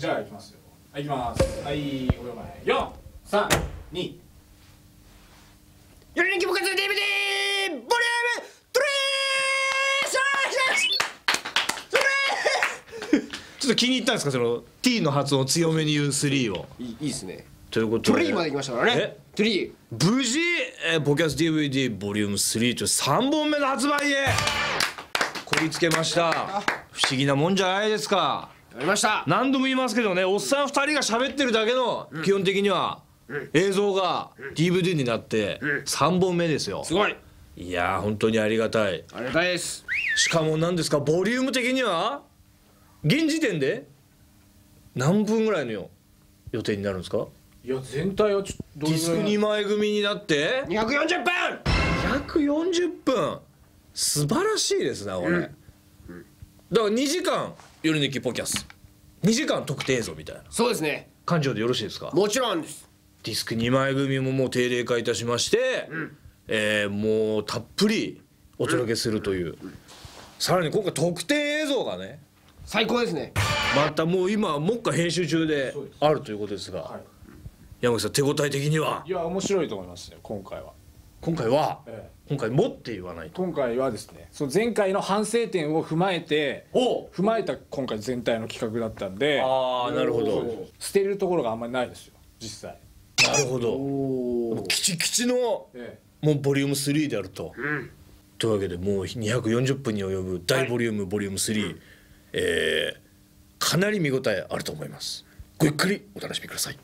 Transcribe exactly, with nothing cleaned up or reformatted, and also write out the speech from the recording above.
じゃあいきますよ。はい、いきます。はい、ごびょうまえ、よんさんに、より人気部活 ディーブイディー ボリュームスリー。ちょっと気に入ったんですか、その T の発音を強めに言うスリーを。いいですね。ということでスリーまでいきましたからね。スリー無事ボキャス ディーブイディー ボリュームスリーとさんぼんめの発売へこぎつけました。不思議なもんじゃないですか。やりました。何度も言いますけどね、おっさんふたりが喋ってるだけの、うん、基本的には映像が ディーブイディー になってさんぼんめですよ。すごい。いやー本当にありがたい。ありがたいです。しかも何ですか、ボリューム的には現時点で何分ぐらいのよ予定になるんですか。いや全体はちょっとディスクにまい組になってにひゃくよんじゅっぷんひゃくよんじゅっぷん素晴らしいですねこれ、うんうん、だからにじかんよりぬきポキャスにじかん特定映像みたいな。そうですね。感情でよろしいですか。もちろんです。ディスクにまい組ももう定例化いたしまして、うん、えー、もうたっぷりお届けするという、うんうん、さらに今回特典映像がね最高ですね。またもう今もっか編集中であるということですが、はい、山口さん手応え的には。いや面白いと思いますね今回は。今回は、ええ、今回もって言わないと。今回はですね、その前回の反省点を踏まえて踏まえた今回全体の企画だったんで。ああなるほど。捨てるところがあんまりないですよ実際。なるほど。きちきちの、ええ、もうボリュームスリーであると、うん、というわけでもうにひゃくよんじゅっぷんに及ぶ大ボリューム、はい、ボリュームスリー、えー、かなり見応えあると思います。ごゆっくりお楽しみください。